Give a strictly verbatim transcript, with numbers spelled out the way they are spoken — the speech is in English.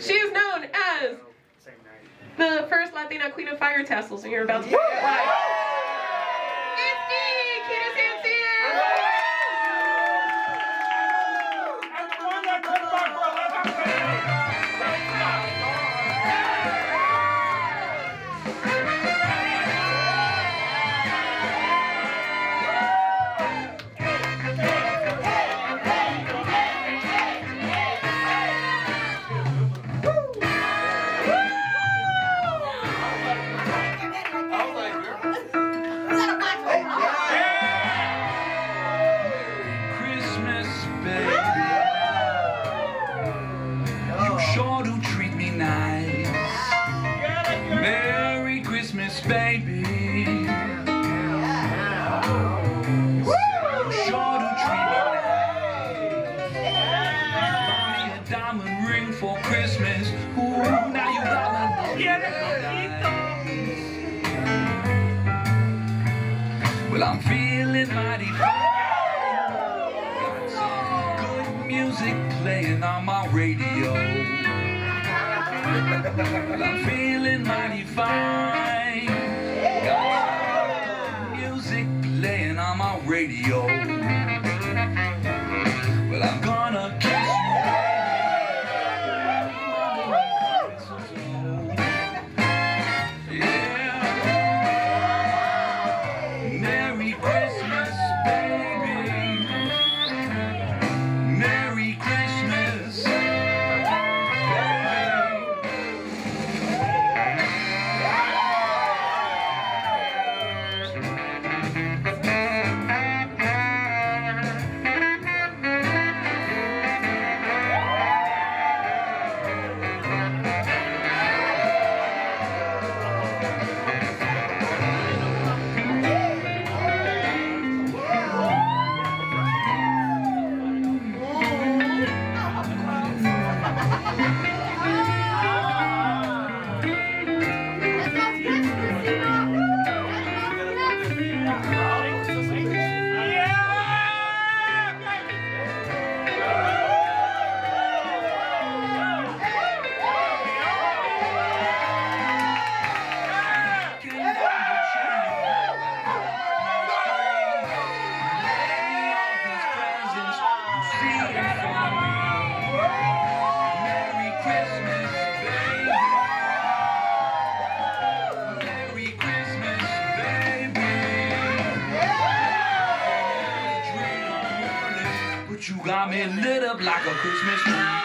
She's known as the first Latina Queen of Fire Tassels, and you're about to yeah. You got me lit up like a Christmas tree.